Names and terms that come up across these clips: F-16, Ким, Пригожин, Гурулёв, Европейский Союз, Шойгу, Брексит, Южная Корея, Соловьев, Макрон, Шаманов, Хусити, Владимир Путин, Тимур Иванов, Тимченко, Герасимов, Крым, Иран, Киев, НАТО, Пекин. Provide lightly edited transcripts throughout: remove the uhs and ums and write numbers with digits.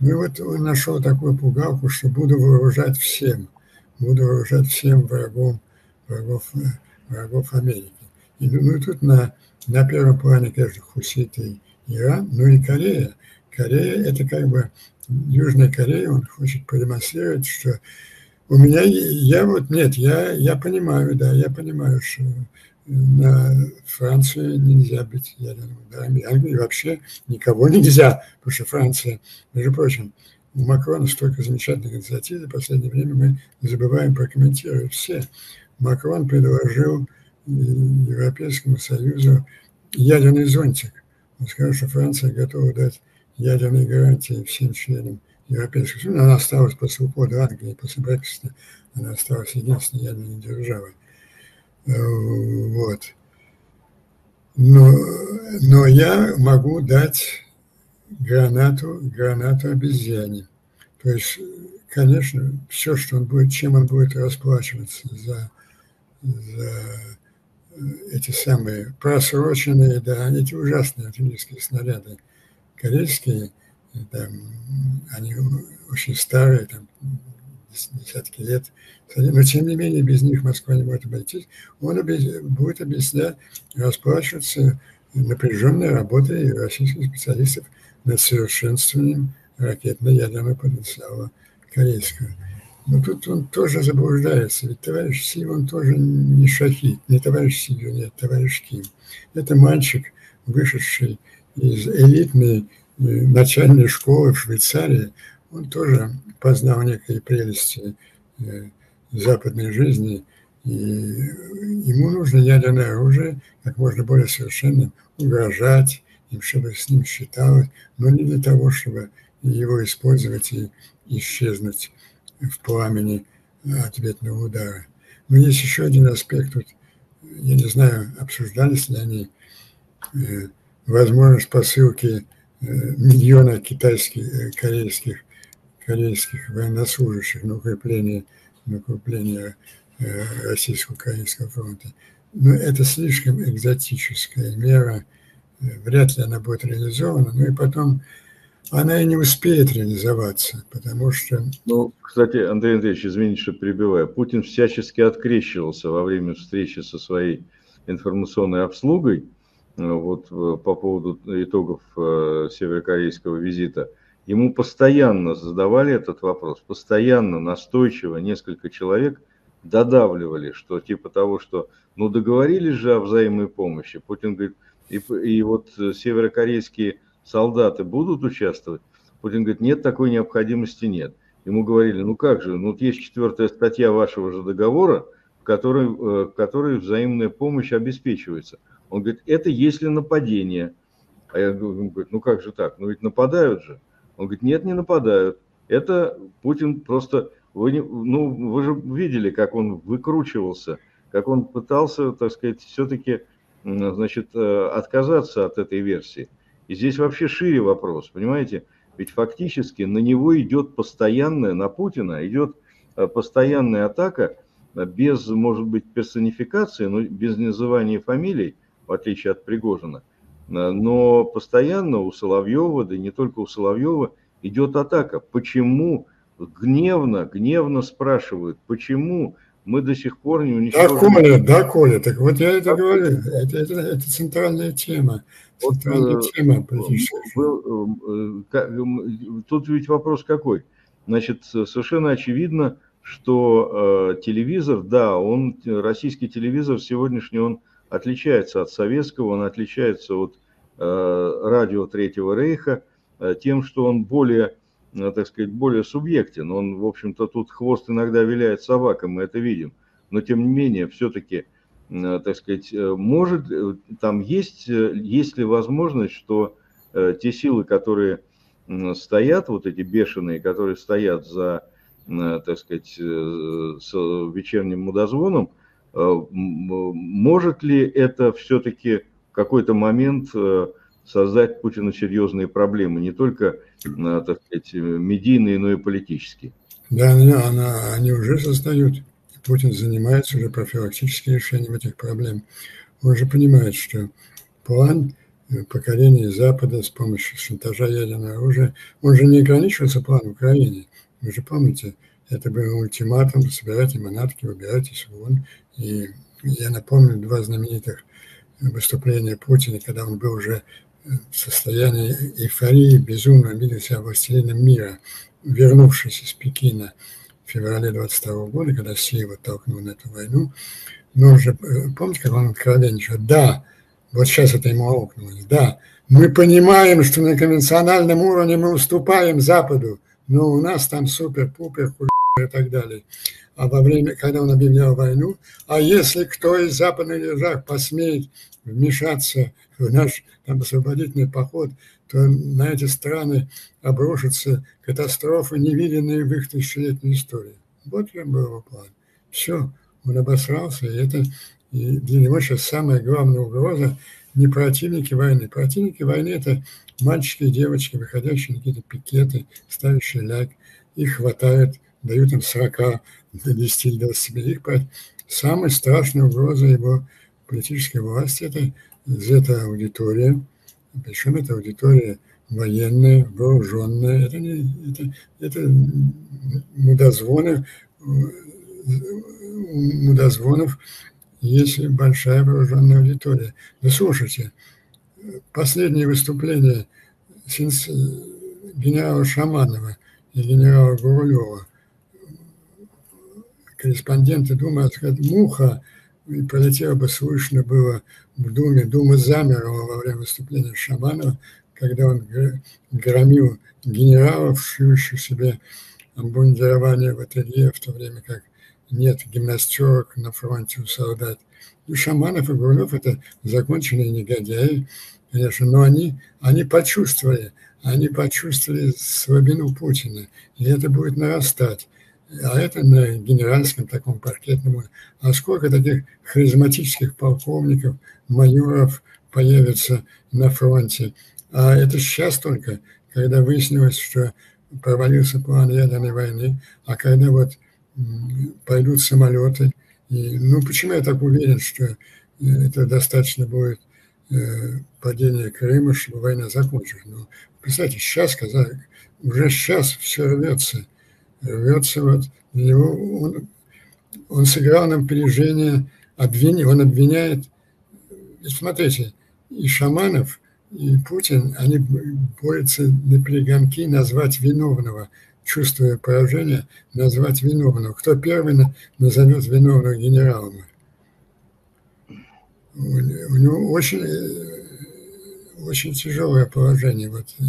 Ну вот он нашел такую пугалку, что буду вооружать всем врагов Америки. И, ну и тут на первом плане, конечно, Хусити, Иран, ну и Корея. Корея, это как бы Южная Корея, он хочет продемонстрировать, что у меня, я вот, нет, я понимаю, да, я понимаю, что на Франции нельзя бить ядерным ударом, и вообще никого нельзя, потому что Франция, между прочим, у Макрона столько замечательных инициатив, и в последнее время мы забываем прокомментировать все. Макрон предложил Европейскому Союзу ядерный зонтик. Он сказал, что Франция готова дать ядерные гарантии всем членам Европейского Союза. Она осталась после ухода Англии, после Брексита, она осталась единственной ядерной державой. Вот. Но я могу дать гранату обезьяне. То есть, конечно, все, что он будет, чем он будет расплачиваться за эти самые просроченные, да, эти ужасные артиллерийские снаряды корейские, там, они очень старые, там, десятки лет, но тем не менее без них Москва не может обойтись. Он будет объяснять, расплачиваться напряженной работой российских специалистов над совершенствованием ракетно-ядерного потенциала корейского. Но тут он тоже заблуждается, ведь товарищ Си, он тоже не шахид, не товарищ Си, нет, товарищ Ким. Это мальчик, вышедший из элитной начальной школы в Швейцарии, он тоже познал некие прелести западной жизни, и ему нужно ядерное оружие как можно более совершенным, угрожать им, чтобы с ним считалось, но не для того, чтобы его использовать и исчезнуть в пламени ответного удара. Но есть еще один аспект, тут, я не знаю, обсуждались ли они, возможность посылки миллиона корейских военнослужащих на укрепление российско-украинского фронта. Но это слишком экзотическая мера, вряд ли она будет реализована, ну и потом она и не успеет реализоваться, потому что... Ну, кстати, Андрей Андреевич, извините, что перебиваю, Путин всячески открещивался во время встречи со своей информационной обслугой, вот по поводу итогов северокорейского визита. Ему постоянно задавали этот вопрос, постоянно, настойчиво несколько человек додавливали, что типа того, что ну договорились же о взаимной помощи. Путин говорит, и вот северокорейские солдаты будут участвовать? Путин говорит, нет, такой необходимости нет. Ему говорили, ну как же, ну вот есть 4-я статья вашего же договора, в которой взаимная помощь обеспечивается. Он говорит, это если нападение. А я говорю, ну как же так, ну ведь нападают же. Он говорит, нет, не нападают. Это Путин просто... Вы же видели, как он выкручивался, как он пытался, так сказать, все-таки, значит, отказаться от этой версии. И здесь вообще шире вопрос, понимаете? Ведь фактически на него идет постоянная, на Путина идет постоянная атака без, может быть, персонификации, но без называния фамилий, в отличие от Пригожина. Но постоянно у Соловьева, да и не только у Соловьева, идет атака. Почему гневно спрашивают, почему мы до сих пор не уничтожили... Да, Коля, так вот я это говорю, это центральная тема. Центральная тема политическая. Тут ведь вопрос какой? Значит, совершенно очевидно, что телевизор, да, он, российский телевизор сегодняшний, он отличается от советского, он отличается от радио Третьего Рейха тем, что он более, так сказать, более субъектен. Он, в общем-то, тут хвост иногда виляет собакам, мы это видим. Но, тем не менее, все-таки, так сказать, может, там есть ли возможность, что те силы, которые стоят, вот эти бешеные, которые стоят за, так сказать, с вечерним мудозвоном, может ли это все-таки в какой-то момент создать Путину серьезные проблемы, не только, так сказать, медийные, но и политические? Да, они уже создают. Путин занимается уже профилактическим решением этих проблем. Он же понимает, что план покорения Запада с помощью шантажа ядерного оружия. Он же не ограничивался планом Украины. Вы же помните, это был ультиматум: собирайте манатки, выбирайтесь вон. И я напомню два знаменитых выступления Путина, когда он был уже в состоянии эйфории, безумно видел себя властелином мира, вернувшись из Пекина в феврале 22 года, когда Си его толкнул на эту войну. Но уже, помните, как он откровенничал? Да, вот сейчас это ему аукнулось. Да, мы понимаем, что на конвенциональном уровне мы уступаем Западу, но у нас там супер-пупер, и так далее. А во время, когда он объявлял войну, а если кто из западных держав посмеет вмешаться в наш там освободительный поход, то на эти страны обрушатся катастрофы, невиданные в их тысячелетней истории. Вот чем был его план. Все, он обосрался, и это и для него сейчас самая главная угроза не противники войны. Противники войны – это мальчики и девочки, выходящие на какие-то пикеты, ставящие ляг, их хватают, дают им 40 до 10 до 20. Самая страшная угроза его политической власти – это эта аудитория, причем это аудитория военная, вооруженная, это мудозвоны, у мудозвонов есть большая вооруженная аудитория. Да слушайте, последнее выступление генерала Шаманова и генерала Гурулёва, корреспонденты Думы, сказать, муха, и пролетела бы, слышно было в Думе. Дума замерла во время выступления Шаманова, когда он громил генералов, шьющих себе обмундирование в ателье, в то время как нет гимнастерок на фронте у солдат. И Шаманов и Гурулёв – это законченные негодяи, конечно, но они почувствовали слабину Путина, и это будет нарастать. А это на генеральском таком паркетном. А сколько таких харизматических полковников, майоров появится на фронте? А это сейчас только, когда выяснилось, что провалился план ядерной войны, а когда вот пойдут самолеты. И, ну, почему я так уверен, что это достаточно будет падение Крыма, чтобы война закончилась? Ну, представьте, сейчас, когда уже сейчас все рвется. Вот его, он сыграл на опережение, он обвиняет. И смотрите, и Шаманов, и Путин, они борются на перегонки назвать виновного, чувствуя поражение, назвать виновного. Кто первый назовет виновного генералом? У него очень тяжелое положение. Вот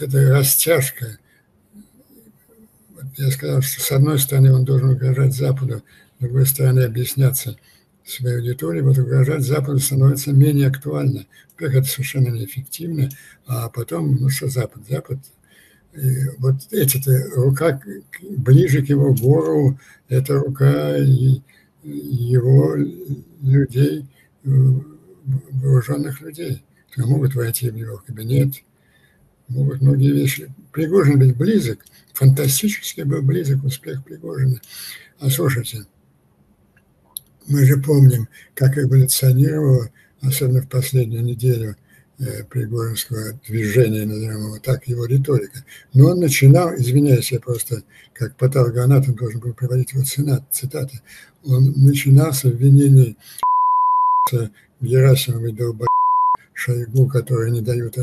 эта растяжка. Я сказал, что с одной стороны он должен угрожать Западу, с другой стороны объясняться своей аудитории. Вот угрожать Западу становится менее актуально. Во-первых, это совершенно неэффективно, а потом, ну что Запад. Вот эта рука ближе к его гору, это рука его людей, вооруженных людей, которые могут войти в его кабинет. Могут многие вещи. Пригожин ведь близок, фантастически был близок успех Пригожина. А слушайте, мы же помним, как эволюционировало, особенно в последнюю неделю пригожинского движения, назовем его так, его риторика. Но он начинал, извиняюсь, я просто как патологоанатом должен был приводить его цитаты, он начинался в винении Герасимова и долбоеб Шойгу, которые не дают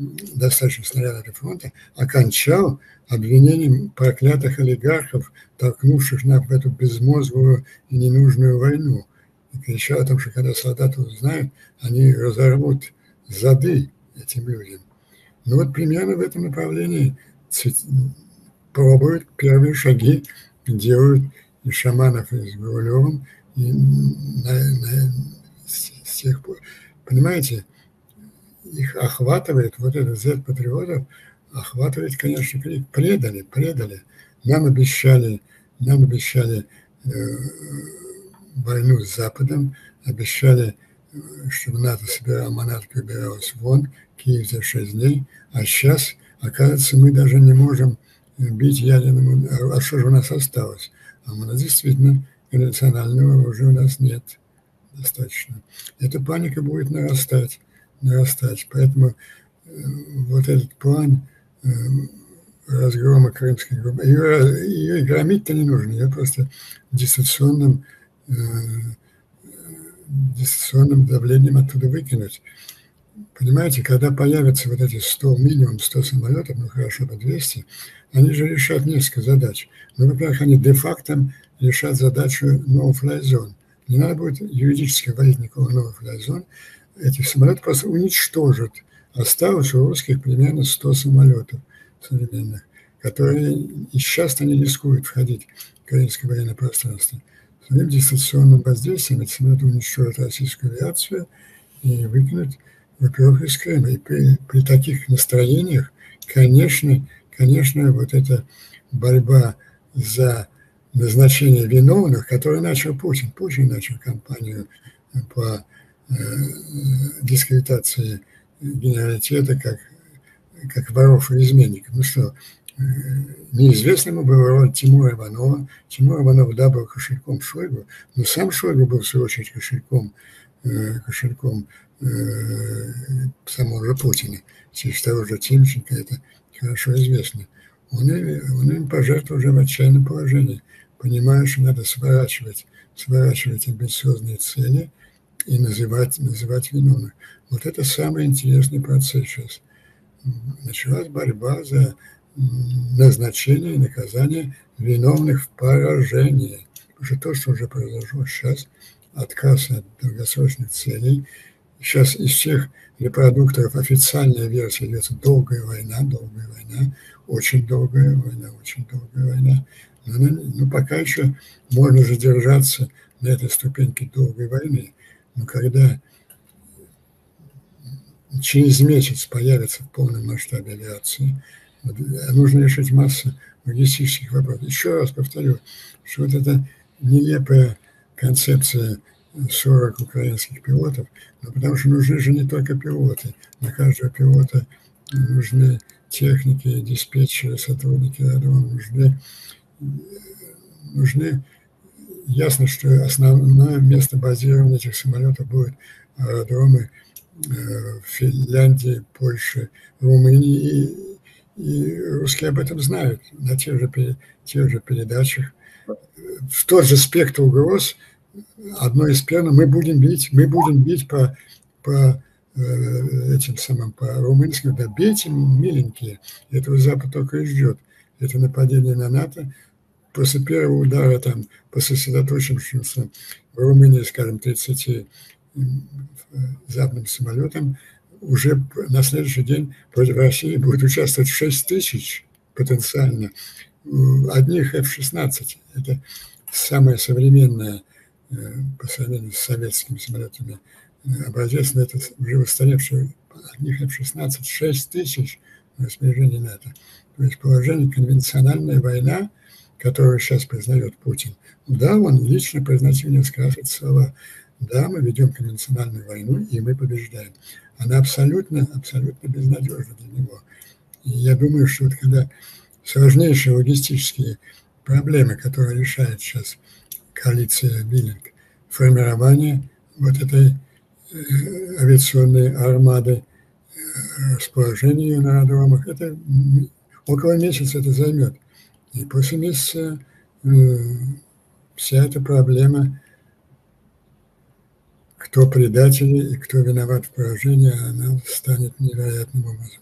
достаточно снарядов для фронта, окончал обвинением проклятых олигархов, толкнувших нам в эту безмозглую и ненужную войну. И кричал о том, что когда солдаты узнают, они разорвут зады этим людям. Ну вот примерно в этом направлении пробуют первые шаги, делают и Шаманов, и с Гурулёвым. И с тех пор, понимаете, их охватывает, вот этот Z-патриотов, охватывает, конечно, крик. Предали. Нам обещали войну с Западом, обещали, чтобы НАТО собирал манатки, убиралась вон, Киев за 6 дней, а сейчас, оказывается, мы даже не можем бить ядерным. А что же у нас осталось? А у нас действительно конвенционального оружия у нас нет. достаточно. Эта паника будет нарастать. Поэтому вот этот план разгрома крымской группы, ее громить-то не нужно, ее просто дистанционным давлением оттуда выкинуть. Понимаете, когда появятся вот эти 100, минимум 100 самолетов, ну хорошо, по 200, они же решат несколько задач. Ну, во-первых, они де-факто решат задачу no-fly zone. Не надо будет юридически вводить никакого no-fly zone. Эти самолеты просто уничтожат. Осталось у русских примерно 100 самолетов современных, которые и сейчас они рискуют входить в украинское военное пространство. Своим дистанционным воздействием эти самолеты уничтожат российскую авиацию и выкинут во-первых, из Крыма. И при таких настроениях, конечно, вот эта борьба за назначение виновных, которую начал Путин. Путин начал кампанию по дискредитации генералитета как воров и изменников. Ну что, неизвестному была роль Тимура Иванова. Тимур Иванов, да, был кошельком Шойгу, но сам Шойгу был, в свою очередь, кошельком самого же Путина, через того же Тимченко, это хорошо известно. Он им пожертвовал уже в отчаянном положении, понимая, что надо сворачивать амбициозные цели и называть виновных. Вот это самый интересный процесс сейчас. Началась борьба за назначение и наказание виновных в поражении. Потому что то, что уже произошло сейчас, отказ от долгосрочных целей. Сейчас из всех репродукторов официальная версия идет долгая война. Но пока еще можно задержаться на этой ступеньке долгой войны. Но когда через месяц появится в полном масштабе авиации, нужно решить массу логистических вопросов. Еще раз повторю, что вот эта нелепая концепция 40 украинских пилотов, но потому что нужны же не только пилоты. На каждого пилота нужны техники, диспетчеры, сотрудники аэродрома, нужны. Ясно, что основное место базирования этих самолетов будет аэродромы Финляндии, Польши, Румынии. И русские об этом знают на тех же передачах. В тот же спектр угроз, одно из первых, мы будем бить по румынским, да бейте, миленькие, этого Запад только и ждет. Это нападение на НАТО. После первого удара там, по сосредоточившимся в Румынии, скажем, 30 западным самолетам, уже на следующий день против России будет участвовать 6000 потенциально. Одних F-16, это самое современное по сравнению с советскими самолетами образец, но это уже устаревшие, одних F-16, 6000 в распоряжении НАТО. То есть положение конвенциональная война, которую сейчас признает Путин. Да, он лично произносил несколько раз эти слова. Да, мы ведем конвенциональную войну, и мы побеждаем. Она абсолютно безнадежна для него. И я думаю, что вот когда сложнейшие логистические проблемы, которые решает сейчас коалиция Биллинг, формирование вот этой авиационной армады, расположение ее на аэродромах, это около месяца это займет. И после месяца вся эта проблема, кто предатели и кто виноват в поражении, она станет невероятным образом.